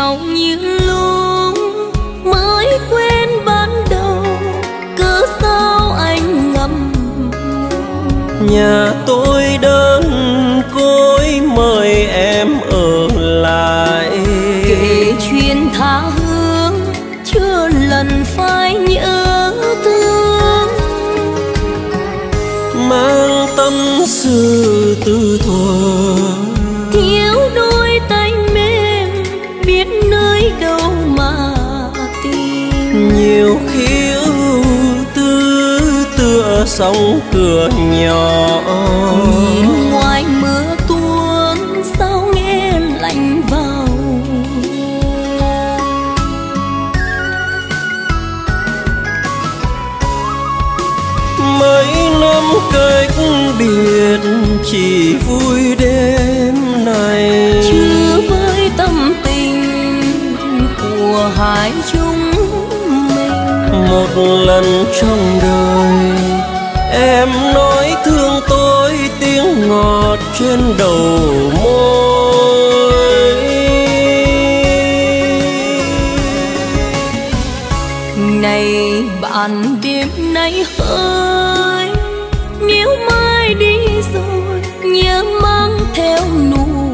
ngầu như luôn mới quên ban đầu, cớ sao anh ngậm ngùi. Nhà tôi đơn côi mời em ở lại, kể chuyện tha hương chưa lần phải nhớ thương, mang tâm sự từ thuở nhiều khi ưu tư tựa sóng cửa nhỏ. Nhìn ngoài mưa tuôn sao nghe lạnh vào nhà. Mấy năm cách biệt chỉ vui đêm này, chưa với tâm tình của hai chúng. Một lần trong đời em nói thương tôi, tiếng ngọt trên đầu môi. Này bạn đêm nay hỡi, nếu mai đi rồi nhớ mang theo nụ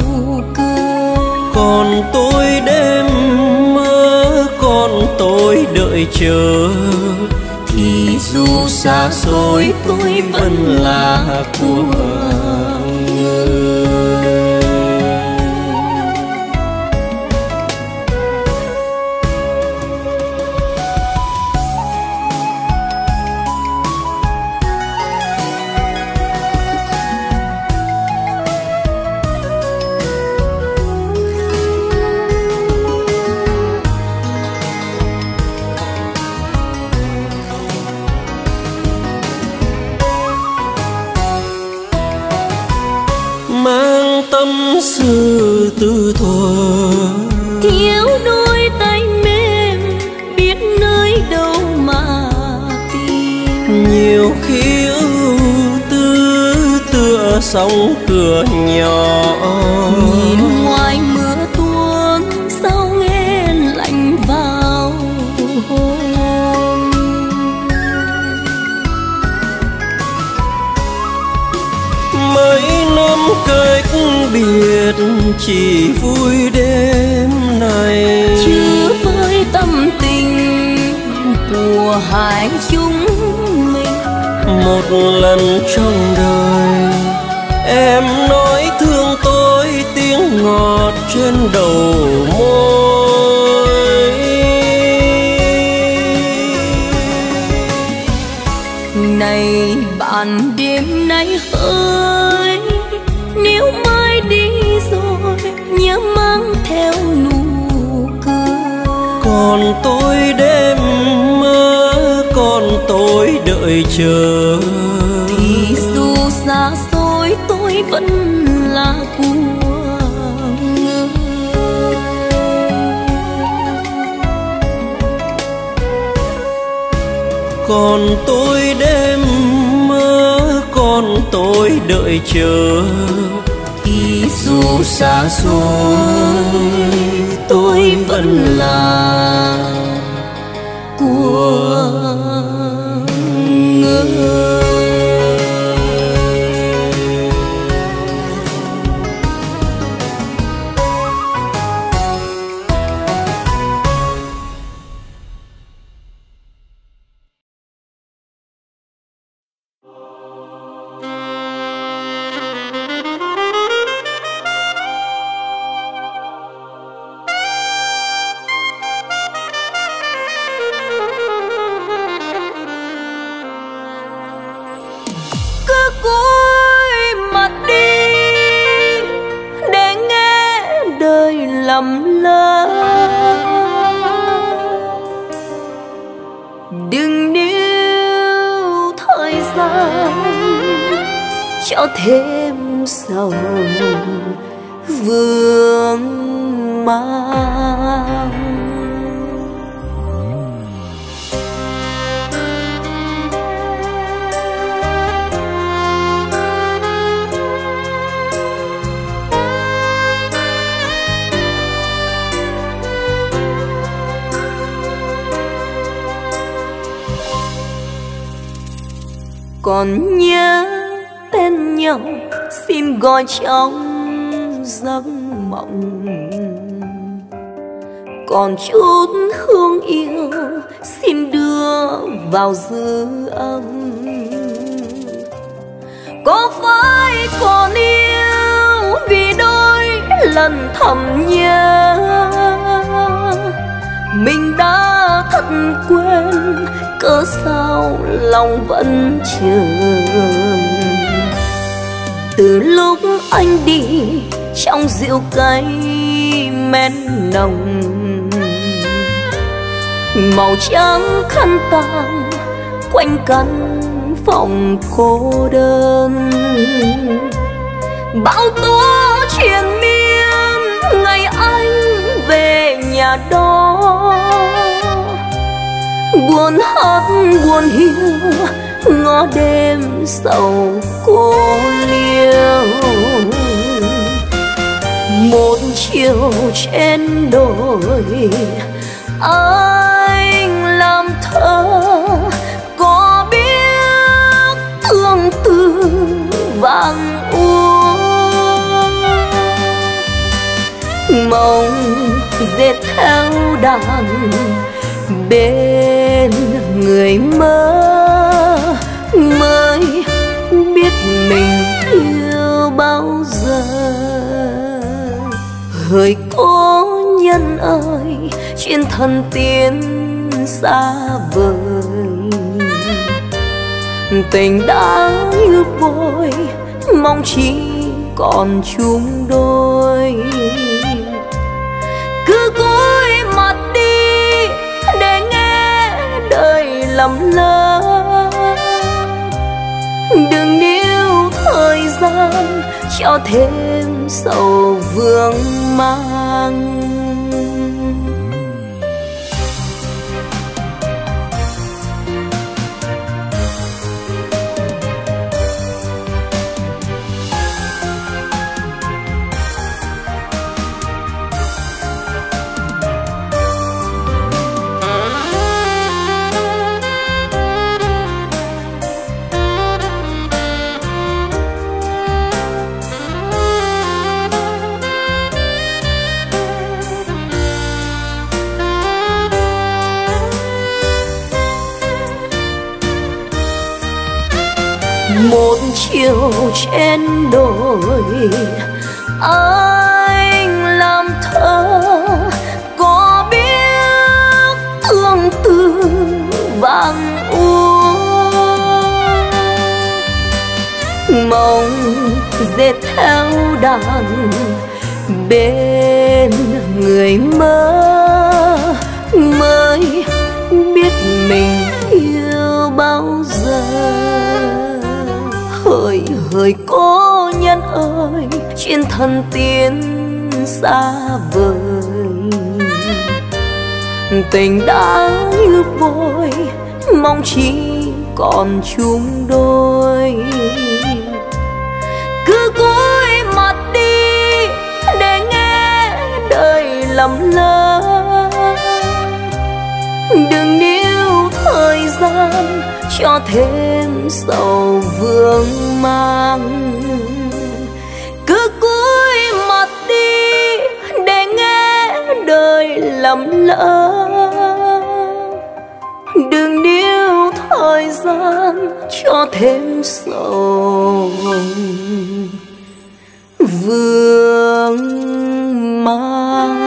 cười. Còn tôi đêm tôi đợi chờ, thì dù xa xôi tôi vẫn là của người. Sự từ thuở thiếu đôi tay mềm biết nơi đâu mà tìm, nhiều khi ưu tư tựa sóng cửa nhỏ. Nhìn ngoài mưa tuôn sao nghe lạnh vào hồn. Mấy năm cách biệt chỉ vui đêm này, chưa với tâm tình của hai chúng mình. Một lần trong đời em nói thương tôi, tiếng ngọt trên đầu môi. Này bạn đêm nay hỡi, nếu mai đi rồi nhớ mang theo nụ cười. Còn tôi đêm mơ, còn tôi đợi chờ, thì dù xa xôi tôi vẫn là của người. Còn tôi đêm mơ, còn tôi đợi chờ, thì dù xa xôi tôi vẫn là của người. còn nhớ tên nhau xin gọi trong giấc mộng, còn chút hương yêu xin đưa vào dư âm. Có phải còn yêu vì đôi lần thầm nhớ mình đã thật quên, cớ sao lòng vẫn trường. Từ lúc anh đi trong rượu cay men nồng, màu trắng khăn tang quanh căn phòng cô đơn. Bão tố triền miên ngày anh về nhà đó, buồn hát buồn hiu ngó đêm sầu cô liêu. Một chiều trên đồi anh làm thơ, có biết tương tư vàng uống mộng dệt theo đàn bên người mơ, mới biết mình yêu bao giờ. Hỡi cố nhân ơi, chuyện thần tiên xa vời, tình đã như vội mong chỉ còn chung đôi. Cứ cúi mặt đi để nghe đời lầm lỡ, đừng níu thời gian cho thêm sầu vương mang. Một chiều trên đồi anh làm thơ, có biết tương tư vàng uống mộng dệt theo đàn bên người mơ, mới biết mình yêu bao giờ. Hỡi hỡi cố nhân ơi, chuyện thần tiên xa vời, tình đã như vội mong chỉ còn chung đôi. Cứ cúi mặt đi để nghe đời lầm lỡ, đừng níu thời gian cho thêm sầu vương mang. Cứ cúi mặt đi để nghe đời lầm lỡ, đừng níu thời gian cho thêm sầu vương mang.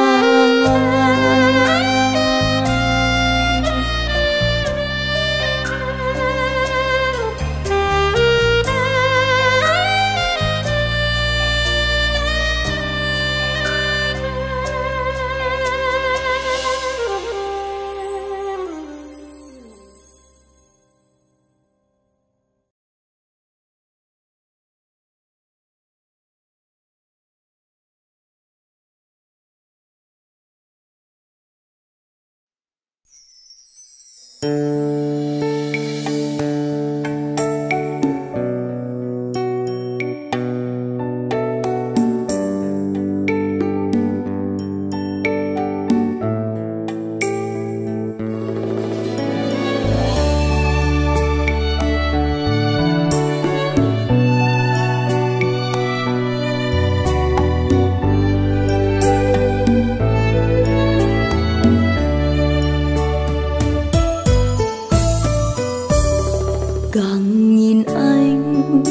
càng nhìn anh,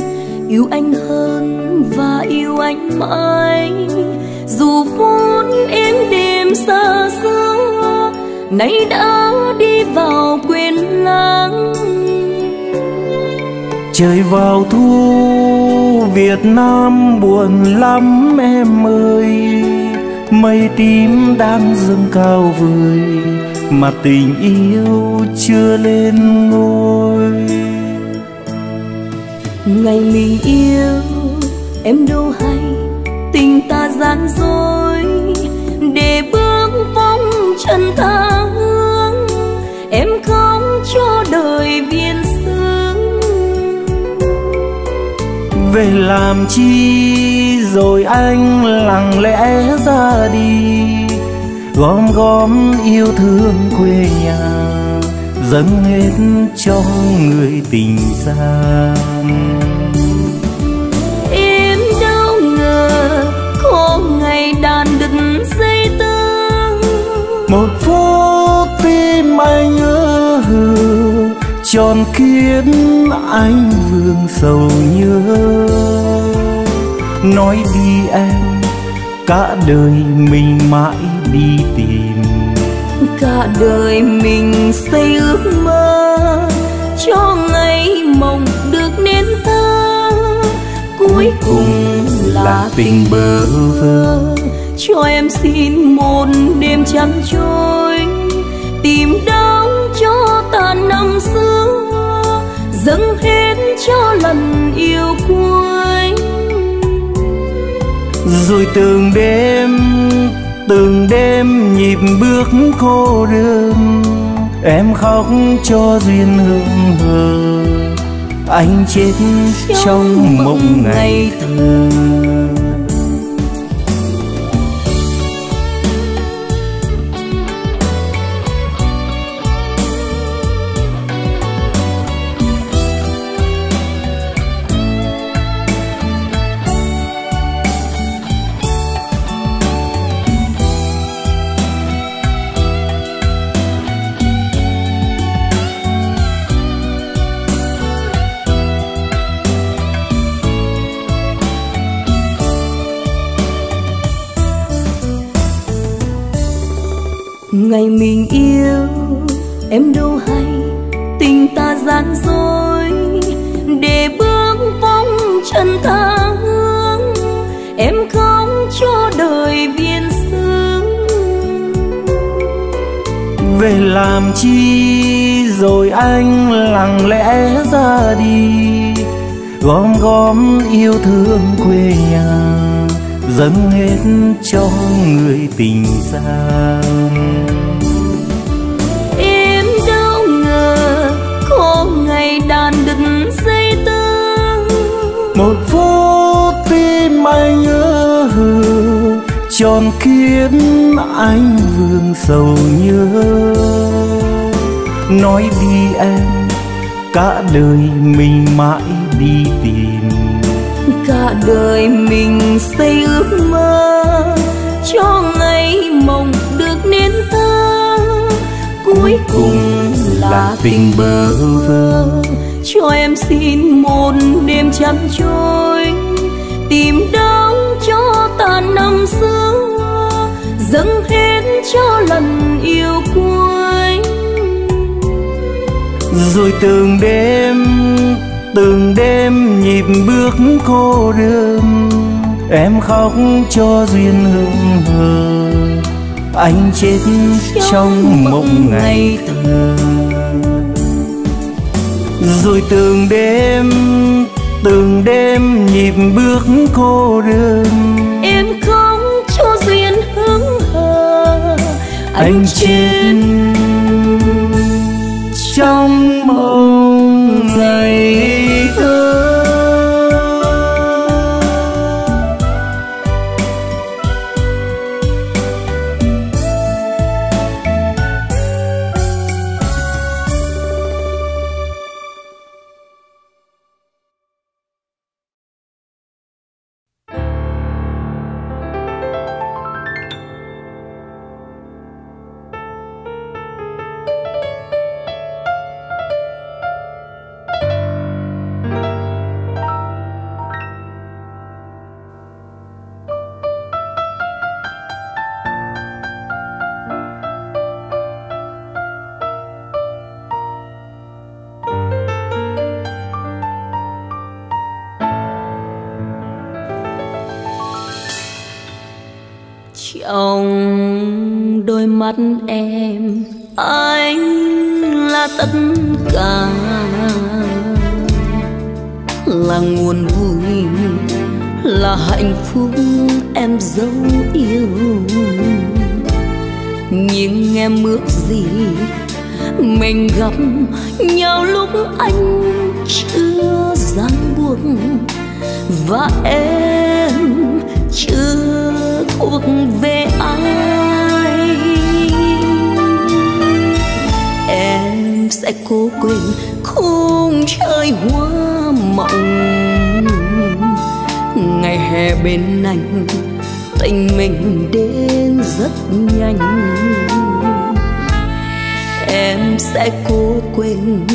yêu anh hơn và yêu anh mãi. Dù vốn êm đềm xa xưa, nay đã đi vào quên lãng. Trời vào thu Việt Nam buồn lắm em ơi, mây tím đang dâng cao vời mà tình yêu chưa lên ngôi. Ngày mình yêu em đâu hay tình ta gian dối, để bước vòng chân tha hương em không cho đời viên sướng. Về làm chi rồi anh lặng lẽ ra đi, gom gom yêu thương quê nhà dâng hết cho người tình xa. Em đâu ngờ có ngày đàn đứt dây tơ, một phút tim anh ơ hừ tròn khiến anh vương sầu nhớ. Nói đi em, cả đời mình mãi đi tìm, cả đời mình xây ước mơ cho ngày mộng được nên thơ. Cuối cùng là tình bơ vơ, cho em xin một đêm chăn trôi, tìm đau cho tàn năm xưa, dâng hết cho lần yêu cuối. Rồi từng đêm nhịp bước cô đơn, em khóc cho duyên hương hờ, anh chết trong mộng ngày thơ. Ngày mình yêu em đâu hay tình ta gian dối, để bước vòng chân tha hương em không cho đời viên sướng. Về làm chi rồi anh lặng lẽ ra đi, gom gom yêu thương quê nhà dâng hết cho người tình xa. Em đâu ngờ có ngày đàn đứt dây tơ, một phút tim anh ơ hừ tròn khiến anh vương sầu nhớ. Nói đi em, cả đời mình mãi đi tìm, cả đời mình xây ước mơ cho ngày mộng được nên thơ. Cuối cùng là tình bơ vơ, cho em xin một đêm chăn trôi, tìm đau cho tàn năm xưa, dâng hết cho lần yêu cuối. Rồi từng đêm nhịp bước cô đơn, em khóc cho duyên hương hờ, anh chết trong mộng ngày thơ. Rồi từng đêm nhịp bước cô đơn, em khóc cho duyên hương hờ, anh chết trong mộng ngày thơ. trong đôi mắt em, anh là tất cả, là nguồn vui, là hạnh phúc em dấu yêu. Nhưng em ước gì mình gặp nhau lúc anh chưa ràng buộc và em chưa thuộc về ai. Em sẽ cố quên khung trời hoa mộng, ngày hè bên anh tình mình đến rất nhanh. Em sẽ cố quên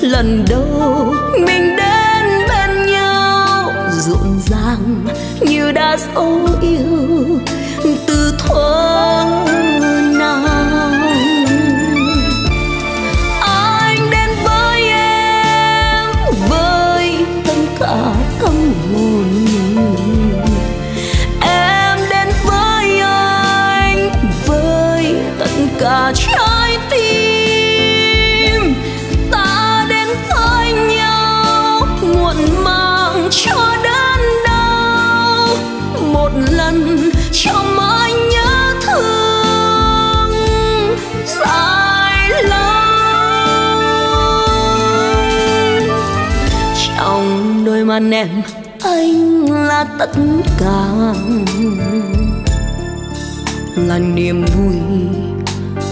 lần đầu mình đến bên nhau, rộn ràng như đã dấu yêu từ thuở nào. Anh đến với em với tất cả tâm hồn, em đến với anh với tất cả trái tim. Cho đến đâu một lần cho mãi nhớ thương dài lâu. Trong đôi mắt em, anh là tất cả, là niềm vui,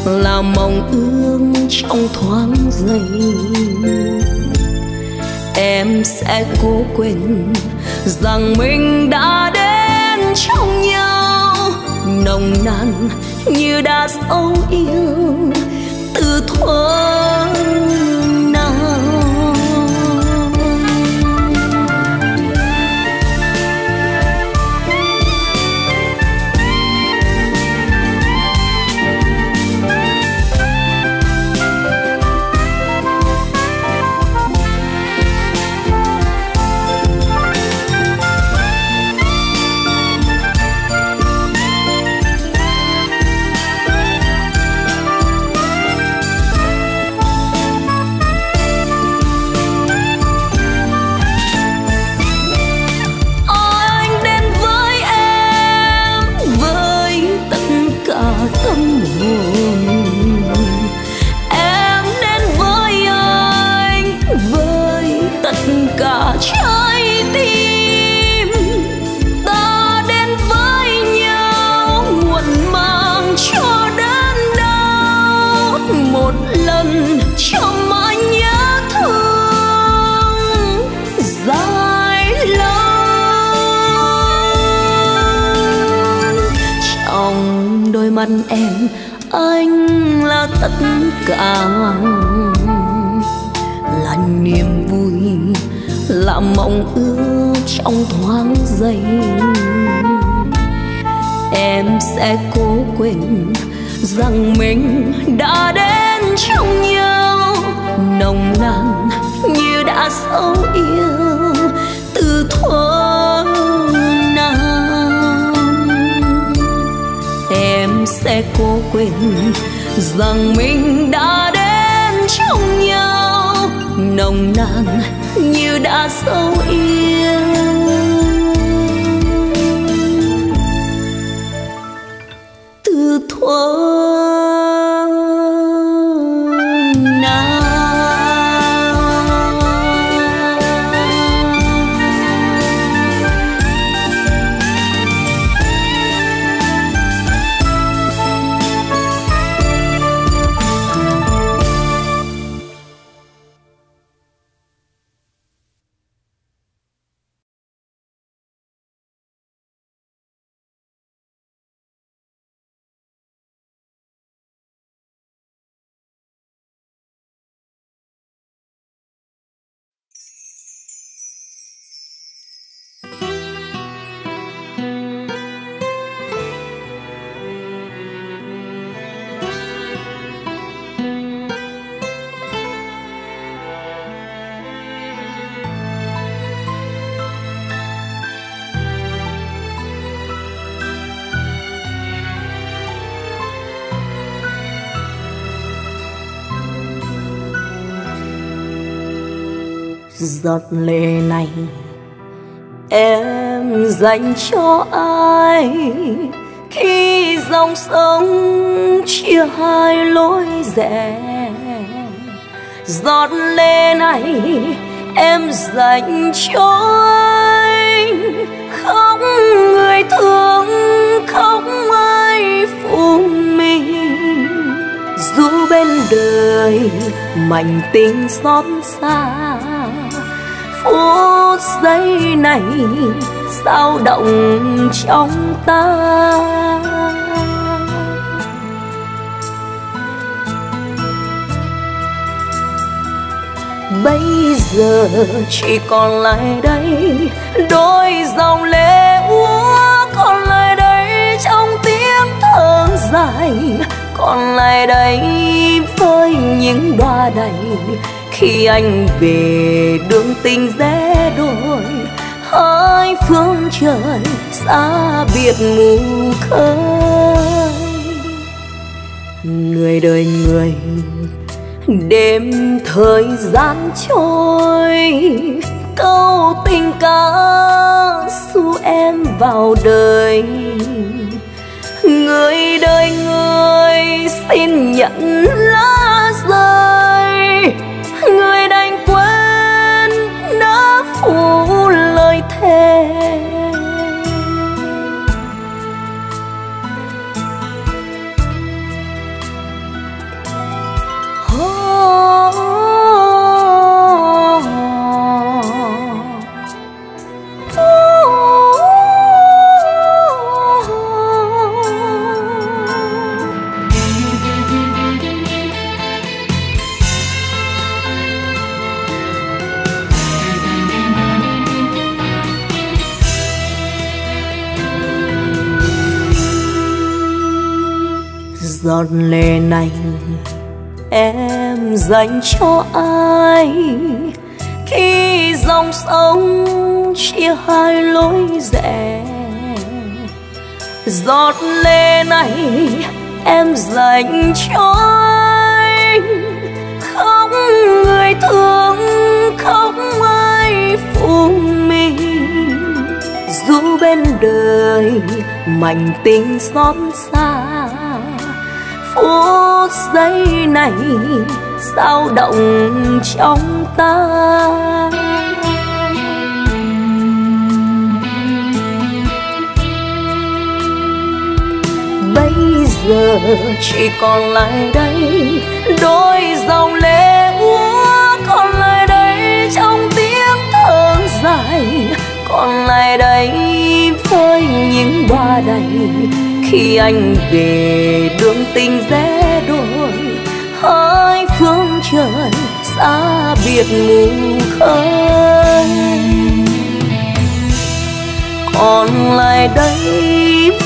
là mong ước trong thoáng giây. Em sẽ cố quên rằng mình đã đến trong nhau nồng nàn như đã dấu yêu từ thuở nào. Em, anh là tất cả, là niềm vui, là mộng ước trong thoáng giây. Em sẽ cố quên rằng mình đã đến trong nhau nồng nàn như đã dấu yêu từ thuở nào. Em sẽ cố quên rằng mình đã đến trong nhau nồng nàn như đã dấu yêu từ thuở. Giọt lệ này em dành cho ai khi dòng sông chia hai lối rẽ? Giọt lệ này em dành cho anh, không người thương, không ai phụ mình. Dù bên đời mảnh tình xót xa, phút giây này sao động trong ta. Bây giờ chỉ còn lại đây đôi dòng lệ úa, còn lại đây trong tiếng thở dài, còn lại đây với những đóa đầy khi anh về đường tình rẽ đôi, hai phương trời xa biệt mù khơi. Người đời người, đêm thời gian trôi, câu tình ca xu em vào đời. Người đời người, xin nhận lá rơi, người đành quên đã phụ lời thề. Giọt lệ này em dành cho ai khi dòng sông chia hai lối rẽ? Giọt lệ này em dành cho anh, không người thương, không ai phụ mình. Dù bên đời mảnh tình xót xa, phút giây này sao động trong ta. Bây giờ chỉ còn lại đây đôi dòng lệ úa, còn lại đây trong tiếng thở dài, còn lại đây với những đóa đầy khi anh về đường tình rẽ đôi, hai phương trời xa biệt mù khơi. Còn lại đây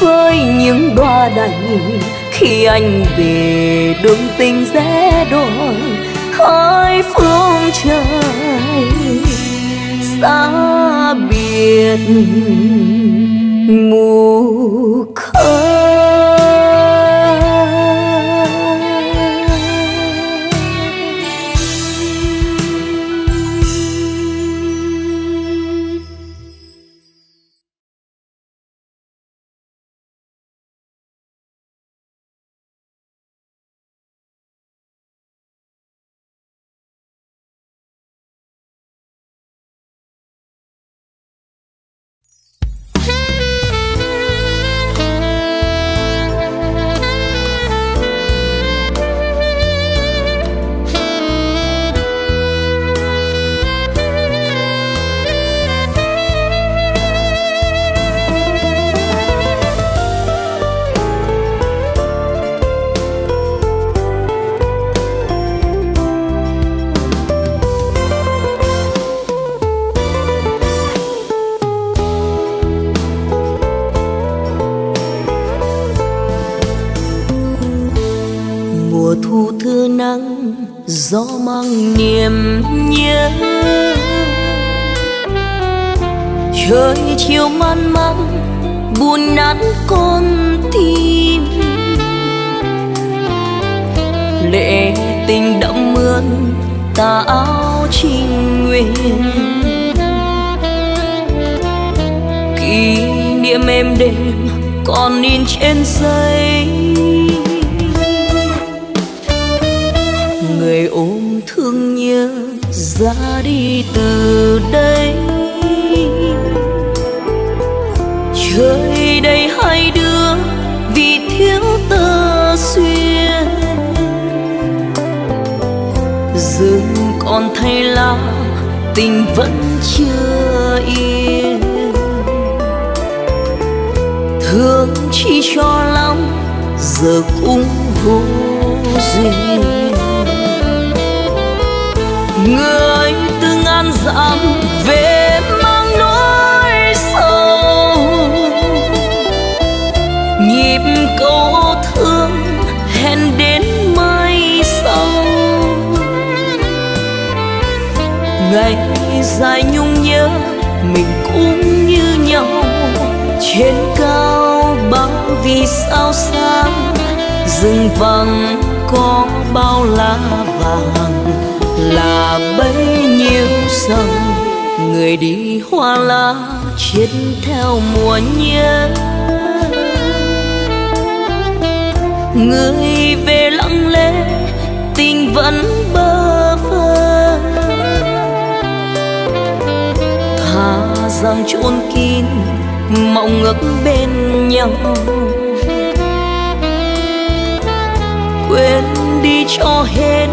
với những đóa đầy khi anh về đường tình rẽ đôi, hai phương trời xa biệt mù khơi. Gió mang niềm nhớ, trời chiều man măng buồn nát con tim. Lệ tình đậm mướn tà áo trinh nguyên, êm đềm còn in trên giấy. Người ôm thương nhớ ra đi từ đây, trời đây hai đứa vì thiếu tơ duyên. Dừng còn thay lá tình vẫn chưa yên, thương chỉ cho lắm giờ cũng vô duyên. Người từng ăn dặm về mang nỗi sầu, nhịp câu thương hẹn đến mai sau. Ngày dài nhung nhớ mình cũng như nhau, trên cao bao vì sao sáng, rừng vàng có bao lá vàng là bấy nhiêu sầu. Người đi hoa lá chết theo mùa nhớ, người về lặng lẽ tình vẫn bơ vơ. Thà rằng chôn kín mộng ngước bên nhau, quên đi cho hết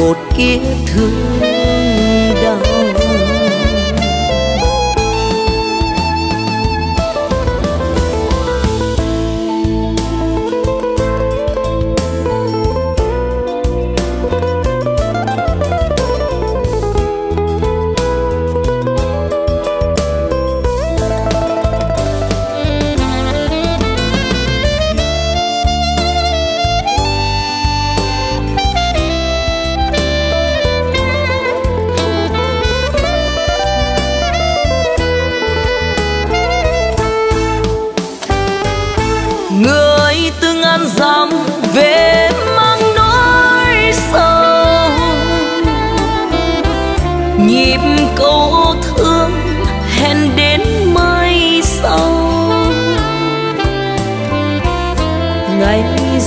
một kiếp thương đau.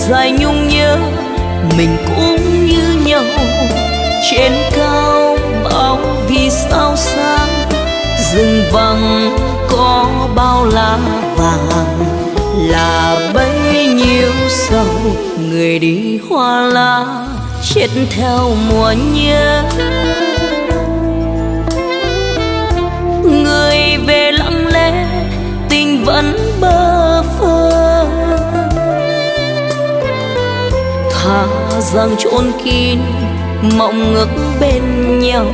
Dài nhung nhớ mình cũng như nhau, trên cao bao vì sao sáng, rừng vàng có bao lá vàng là bấy nhiêu sầu. Người đi hoa lá chết theo mùa nhớ, người về lặng lẽ tình vẫn bơ phơ. Thà rằng chôn kín mộng ngước bên nhau,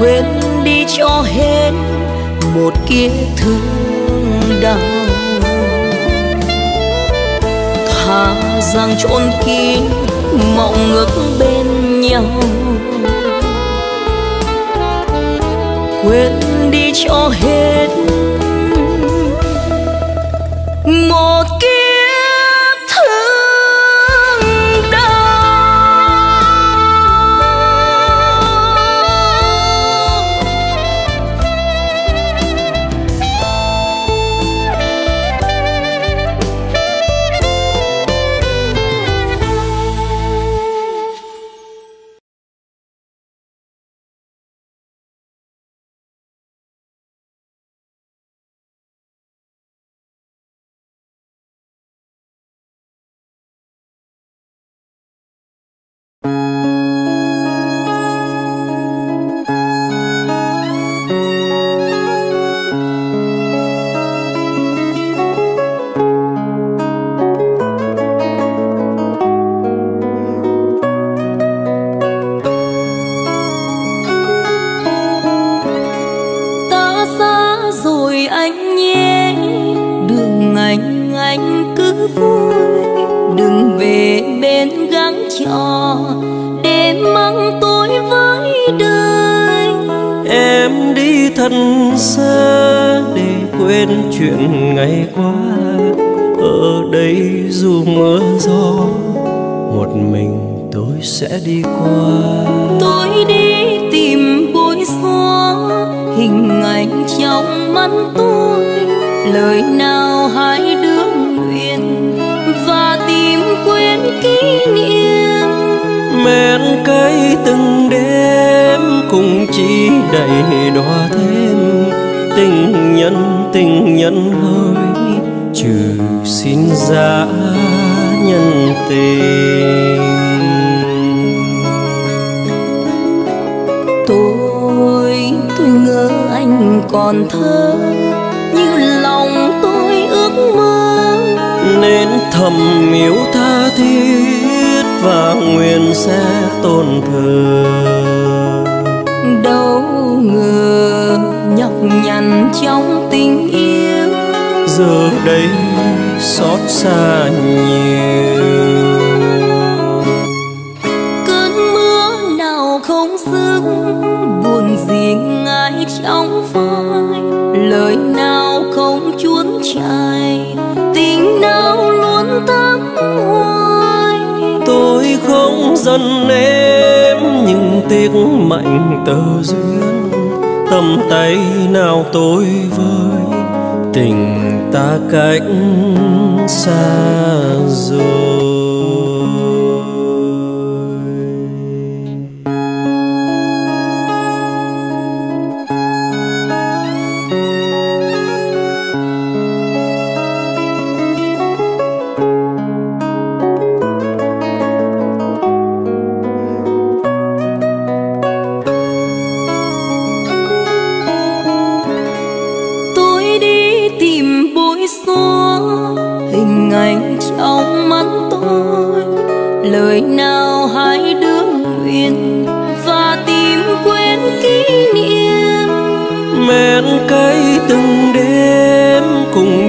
quên đi cho hết một kiếp thương đau. Thà rằng chôn kín mộng ngước bên nhau, quên đi cho hết một kiếp. mắt tôi, lời nào hai đứa nguyện và tìm quên kỷ niệm. Mẹn cây từng đêm cùng chỉ đầy đọa thêm tình nhân hơi trừ xin giá nhân tình. Tôi ngỡ anh còn thơ như lòng tôi ước mơ, nên thầm miếu tha thiết và nguyện sẽ tôn thờ. Đâu ngờ nhọc nhằn trong tình yêu giờ đây xót xa nhiều. Cơn mưa nào không dưng buồn riêng trong vai, lời nào không chuốn chạy, tình nào luôn thắm hoài. Tôi không giận em nhưng tiếc mạnh tờ duyên, tầm tay nào tôi với tình ta cách xa rồi.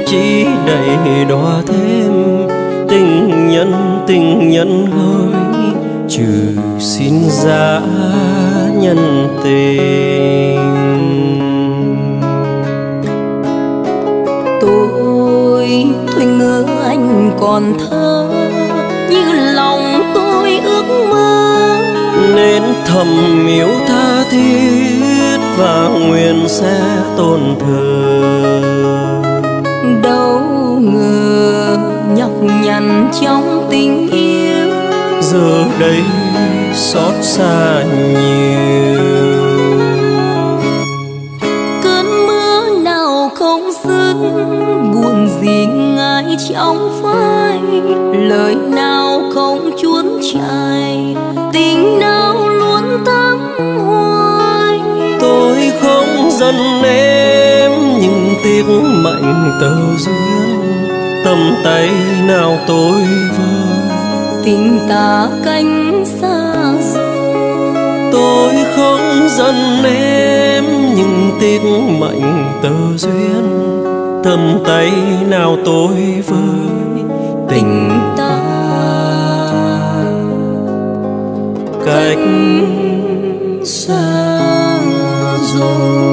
Chỉ đầy đọa thêm tình nhân hơi trừ xin giá nhân tình. Tôi ngỡ anh còn thơ như lòng tôi ước mơ, nên thầm miếu tha thiết và nguyện sẽ tôn thờ. Đâu ngờ nhọc nhằn trong tình yêu giờ đây xót xa nhiều. Cơn mưa nào không dứt buồn gì ngại trong vai, lời nào không chuốn chạy, tình nào luôn thắm hoài. Tôi không giận em nhưng tiếc mạnh tờ duyên, tầm tay nào tôi vơi tình ta cánh xa rồi. Tôi không giận em nhưng tiếc mạnh tờ duyên, tầm tay nào tôi vơi tình ta cánh xa rồi.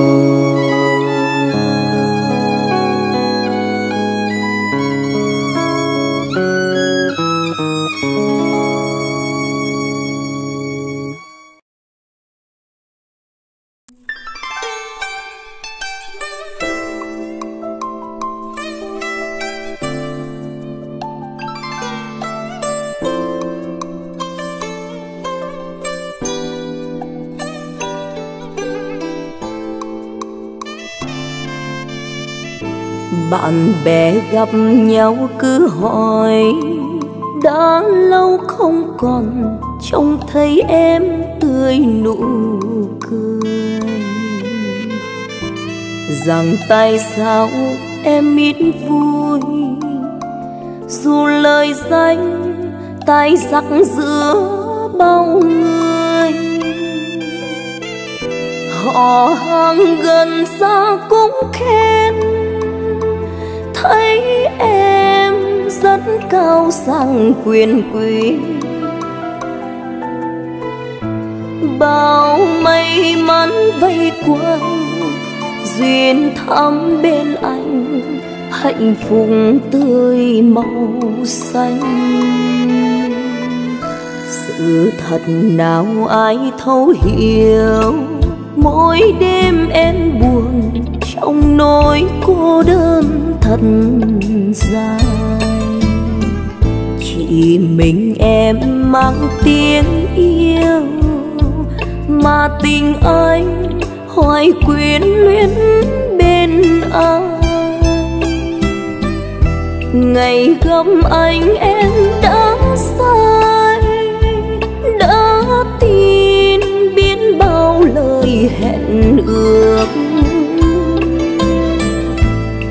Bạn bè gặp nhau cứ hỏi đã lâu không còn trông thấy em tươi nụ cười. Rằng tại sao em ít vui, dù lời danh tay giặc giữa bao người. Họ hàng gần xa cũng khen thấy em rất cao sang quyền quý. Bao may mắn vây quanh duyên thắm bên anh, hạnh phúc tươi màu xanh. Sự thật nào ai thấu hiểu, mỗi đêm em buồn ông nói cô đơn thật dài. Chỉ mình em mang tiếng yêu mà tình anh hoài quyến luyến bên ai. Ngày gặp anh em đã sai, đã tin biết bao lời hẹn ước.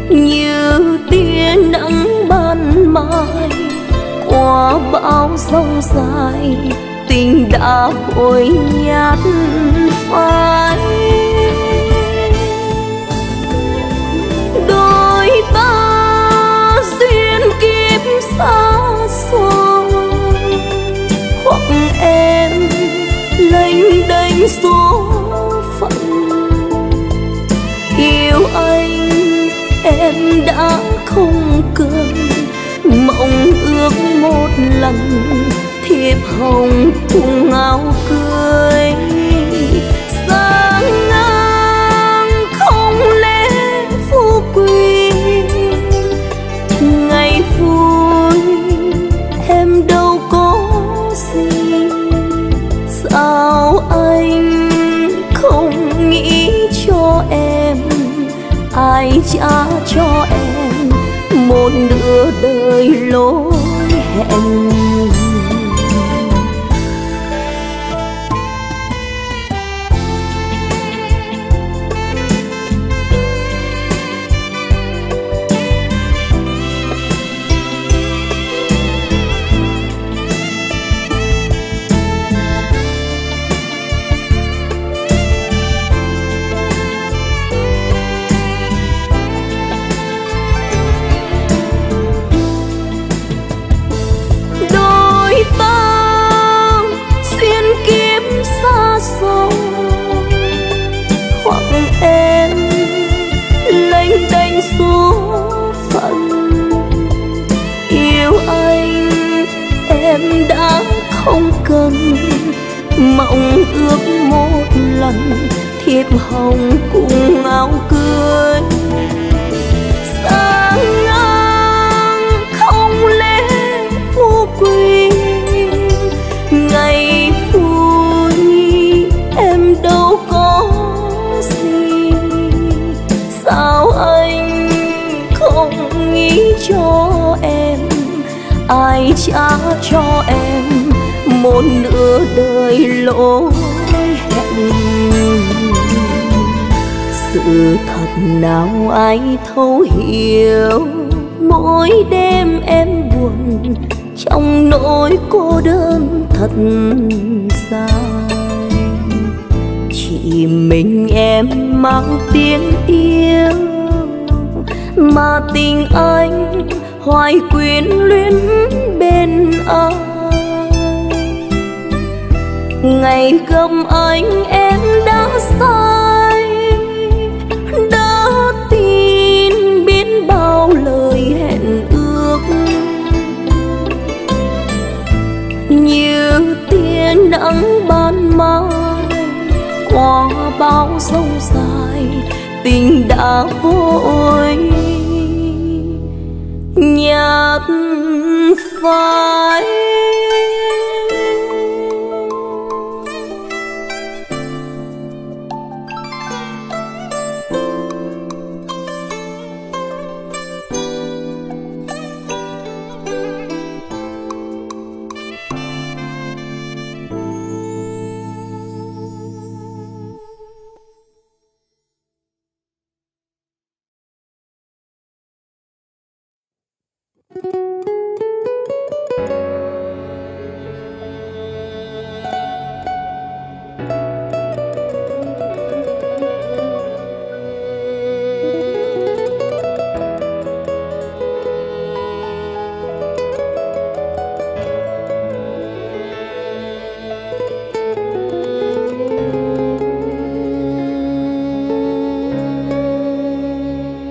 Như tia nắng ban mai qua bão sông dài, tình đã vội nhạt phai. Đôi ta duyên kiếp xa xôi, hoặc em lênh đênh số phận. Yêu anh em đã không cần, mộng ước một lần thiệp hồng cùng áo cưới. Sáng ngang không lẽ phú quý, ngày vui em đâu có gì. Sao anh không nghĩ cho em, ai trả cho em một nửa đời lối hẹn. Em đã không cần, mộng ước một lần thiệp hồng cùng áo cưới. Sáng ngang không lẽ phú quý, ngày vui em đâu có gì. Sao anh không nghĩ cho em, ai trả cho em một nửa đời lỗi hẹn. Sự thật nào ai thấu hiểu, mỗi đêm em buồn trong nỗi cô đơn thật dài. Chỉ mình em mang tiếng yêu mà tình anh hoài quyến luyến bên ai. Ngày gặp anh em đã sai, đã tin biết bao lời hẹn ước. Như tia nắng ban mai qua bao sông dài, tình đã vội nhạt phai.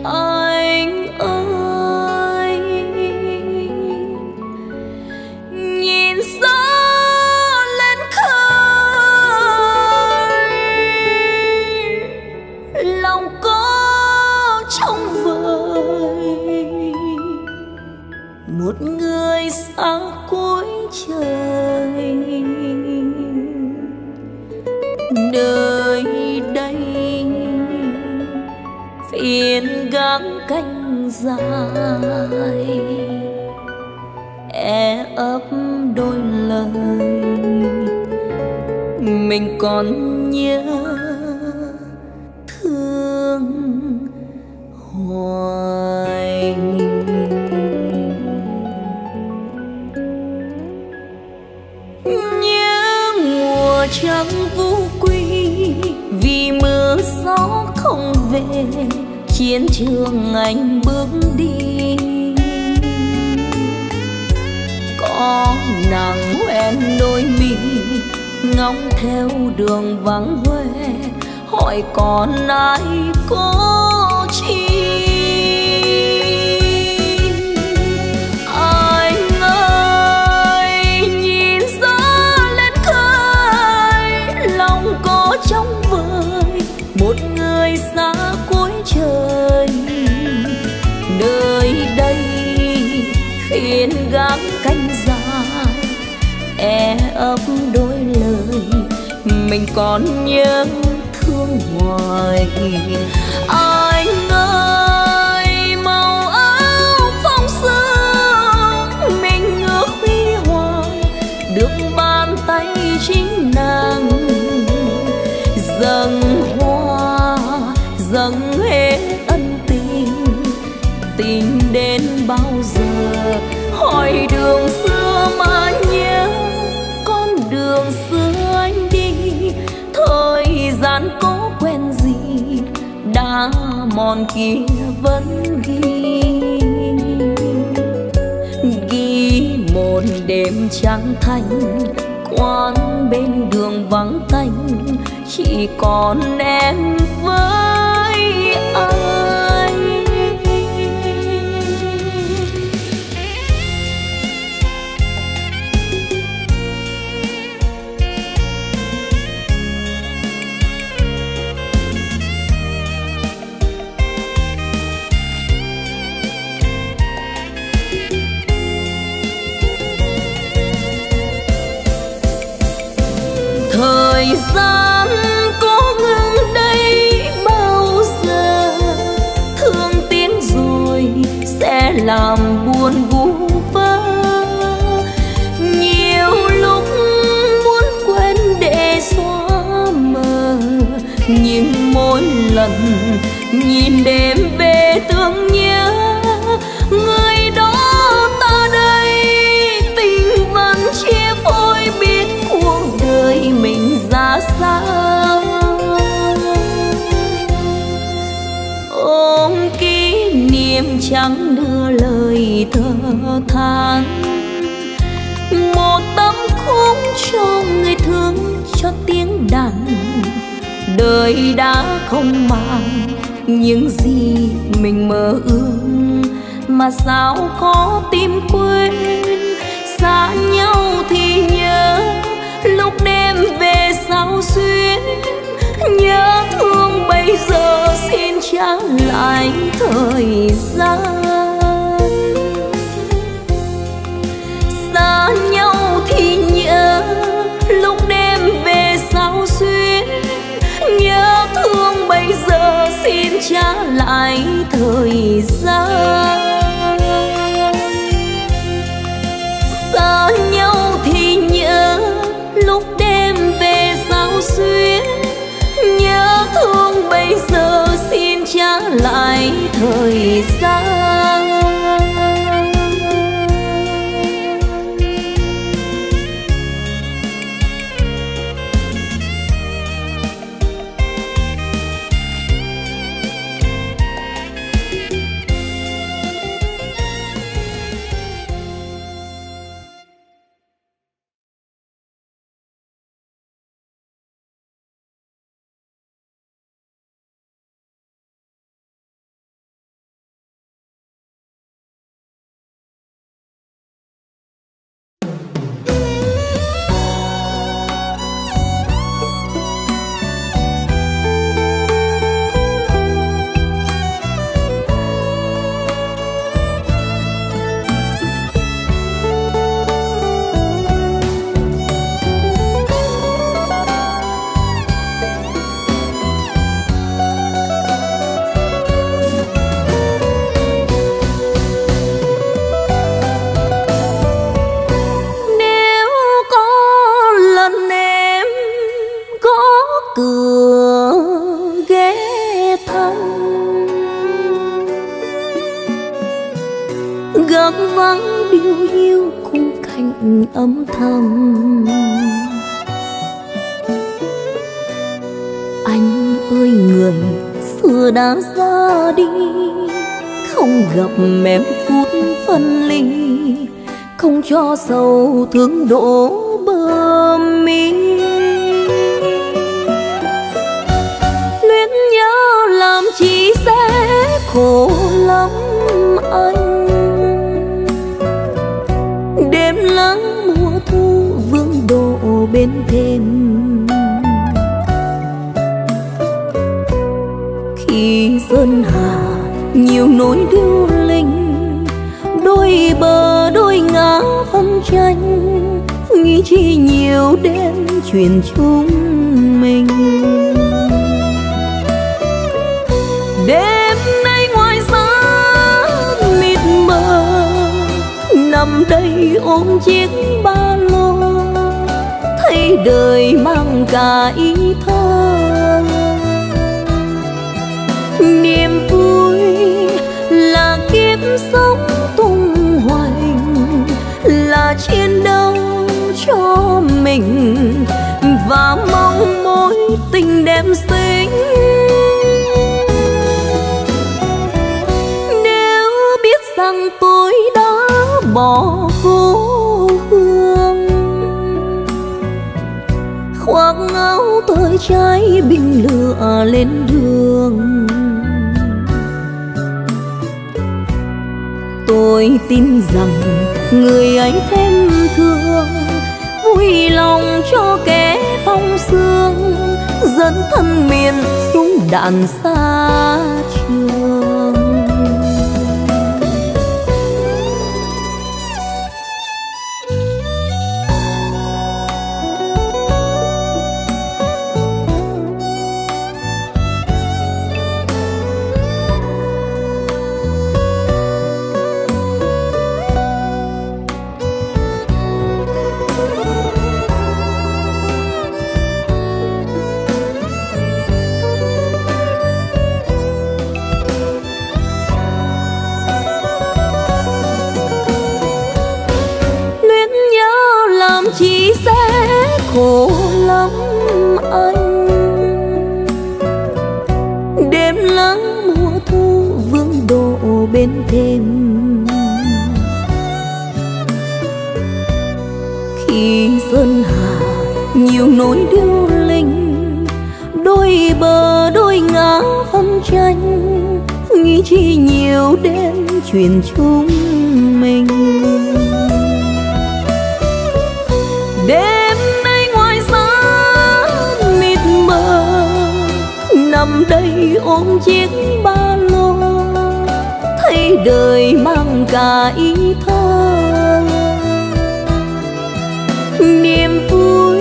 Anh ơi nơi đây phiền gắng canh dài e ấp đôi lời mình còn nhớ thương hoài. Nhớ mùa trăng Vũ Quy vì mưa gió không về, chiến trường anh bước đi có nàng hoen đôi mi ngóng theo đường vắng hoe, hỏi còn ai có chi. Anh ơi nhìn ra lên khơi, lòng có trong vơi một người xa cuối trời. Nơi đây phiền gác canh dài e ấp đôi lời mình còn nhớ thương hoài. Anh ơi màu áo phong sương mình ngước huy hoàng được bàn tay chính nàng, dâng hoa dâng hết ân tình, tình đến bao giờ hỏi đường xưa mà nhớ con đường xưa anh đi. Thời gian có quen gì đã mòn kia vẫn ghi, ghi một đêm trăng thanh quán bên đường vắng tanh, chỉ còn em với anh. Thời gian có ngừng đây bao giờ, thương tiếng rồi sẽ làm buồn vu vơ. Nhiều lúc muốn quên để xóa mờ, nhưng mỗi lần nhìn đêm về thương nhớ người đó ta đây. Tình vẫn chia phôi biết cuộc đời mình ra sao, ôm kỷ niệm chẳng đưa lời thở than, một tấm khúc cho người thương cho tiếng đàn. Đời đã không mang những gì mình mơ ước, mà sao có tim quên, xa nhau thì nhớ. Lúc đêm về sao xuyên nhớ thương, bây giờ xin trả lại thời gian. Xa nhau thì nhớ, lúc đêm về sao xuyên nhớ thương, bây giờ xin trả lại thời gian. Xa nhau thì nhớ, lúc đêm về sao xuyên vắng vắng điêu hiu khung cảnh âm thầm. Anh ơi người xưa đã ra đi, không gặp em phút phân ly, không cho sầu thương đổ bờ mi. Luyến nhớ làm chi sẽ khổ lắm anh, đêm lắng mùa thu vương độ bên thềm. Khi sơn hà nhiều nỗi điêu linh, đôi bờ đôi ngã phân tranh, nghĩ chi nhiều đêm chuyện chúng mình. Đêm nay ngoài xa mịt mờ, nằm đây ôm chiếc ba lô, thấy đời mang cả ý thơ. Niềm vui là kiếp sống tung hoành, là chiến đấu cho mình và mong mối tình đem sinh. Nếu biết rằng tôi đã bỏ cố hương, khoác áo thời trái bình lửa lên đường. Tôi tin rằng người ấy thêm thương, vui lòng cho kẻ phong sương, dẫn thân miền xuống đạn xa trường. Khổ lắm anh, đêm lắng mùa thu vương độ bên thềm. Khi sơn hà nhiều nỗi điêu linh, đôi bờ đôi ngã phân tranh, nghĩ chi nhiều đêm chuyện chúng mình. Đêm nằm đây ôm chiếc ba lô, thấy đời mang cả ý thơ. Niềm vui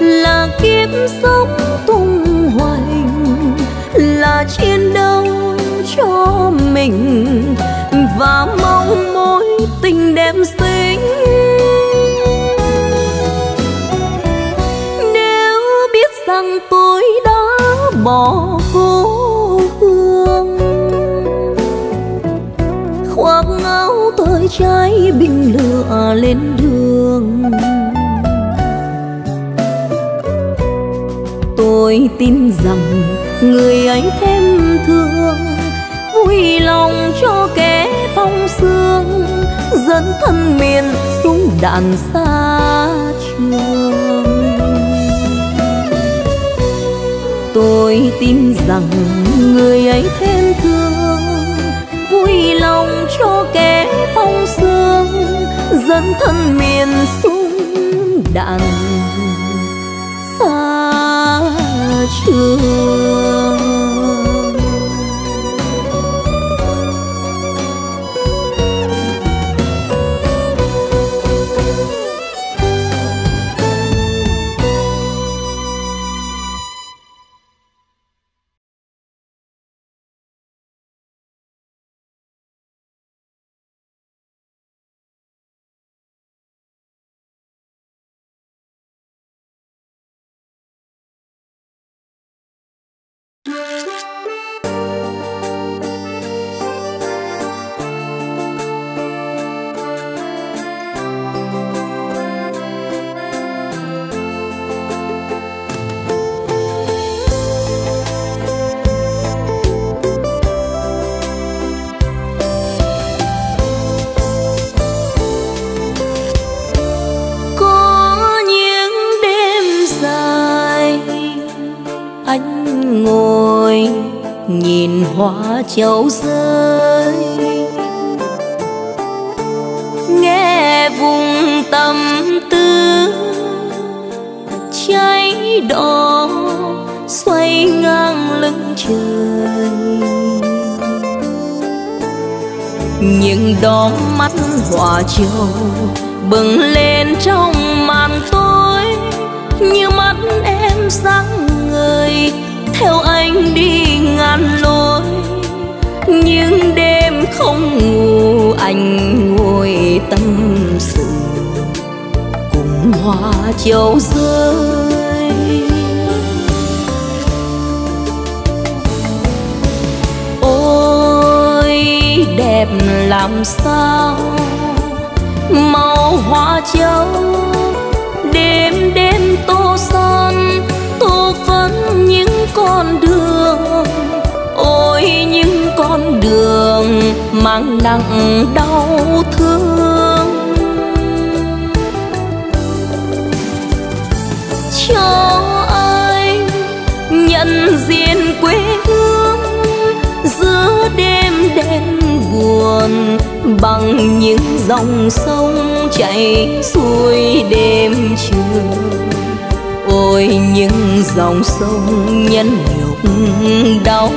là kiếp sống tung hoành, là chiến đấu cho mình và mong mối tình đem sinh. Nếu biết rằng tôi đã bỏ cố hương, khoác áo thời trái bình lửa lên đường. Tôi tin rằng người ấy thêm thương, vui lòng cho kẻ phong sương, dẫn thân miền xuống đạn xa trường. Tôi tin rằng người ấy thêm thương, vui lòng cho kẻ phong sương, dẫn thân miền xuống đạn xa trường. anh ngồi nhìn hoa châu rơi, nghe vùng tâm tư cháy đỏ xoay ngang lưng trời. Những đóa mắt hoa châu bừng lên trong màn tối, như mắt em sáng người theo anh đi ngàn lối. Những đêm không ngủ anh ngồi tâm sự cùng hoa châu rơi. Ôi đẹp làm sao màu hoa châu, đêm đêm tô son tô phấn những con đường. Ôi những con đường mang nặng đau thương, cho anh nhận diện quê hương giữa đêm đen buồn bằng những dòng sông chảy xuôi đêm trường. Ôi những dòng sông nhân nhục đau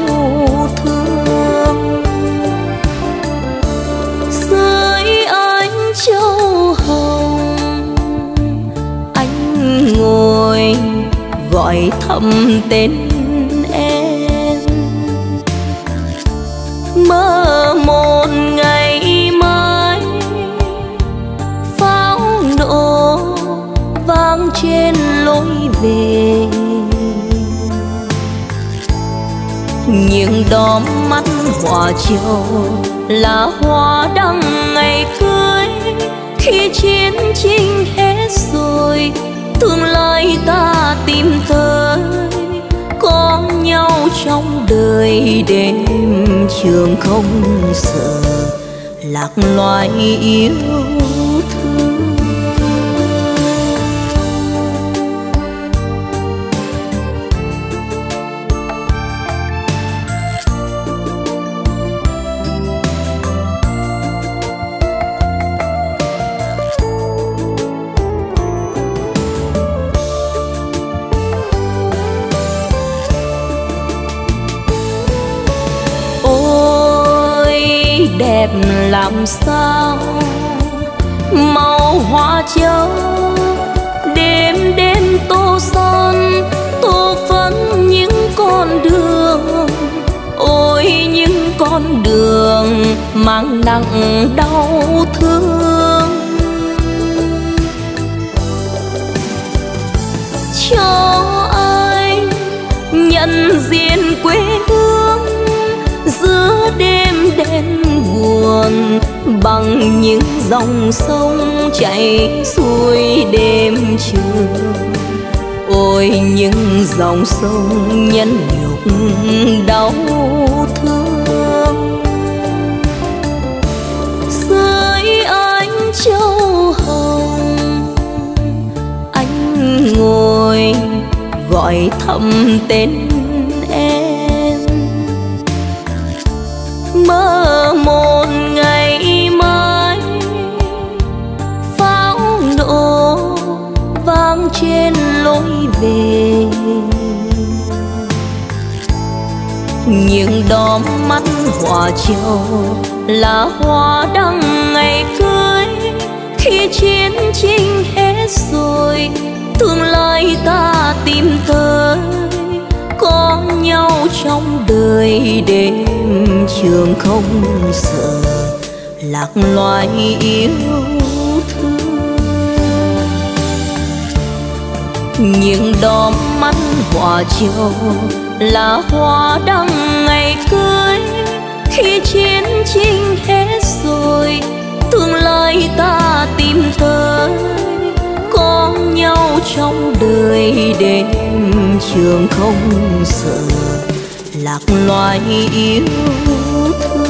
thương, dưới ánh châu hồng anh ngồi gọi thầm tên em. Mơ một ngày mai pháo nổ vang trên lối về, những đóm mắt hoa châu là hoa đăng ngày cưới. Khi chiến tranh hết rồi tương lai ta tìm tới, có nhau trong đời đêm trường không sợ lạc loài yêu thương. Đẹp làm sao màu hoa châu, đêm đêm tô son tô phấn những con đường. Ôi những con đường mang nặng đau thương, cho anh nhận diện quê hương giữa đêm đen buồn bằng những dòng sông chảy xuôi đêm trường. Ôi những dòng sông nhân nhục đau thương, dưới ánh châu hồng anh ngồi gọi thầm tên em. Mơ một ngày mai pháo nổ vang trên lối về, những đóm mắt hoa châu là hoa đăng ngày cưới. Khi chiến tranh hết rồi tương lai ta tìm tới, có nhau trong đời đêm trường không sợ lạc loài yêu thương. Những đóm mắt hoa châu là hoa đăng ngày cưới. Khi chiến tranh hết rồi tương lai ta tìm tới, có nhau trong đời đêm trường không sợ lạc loài yêu thương.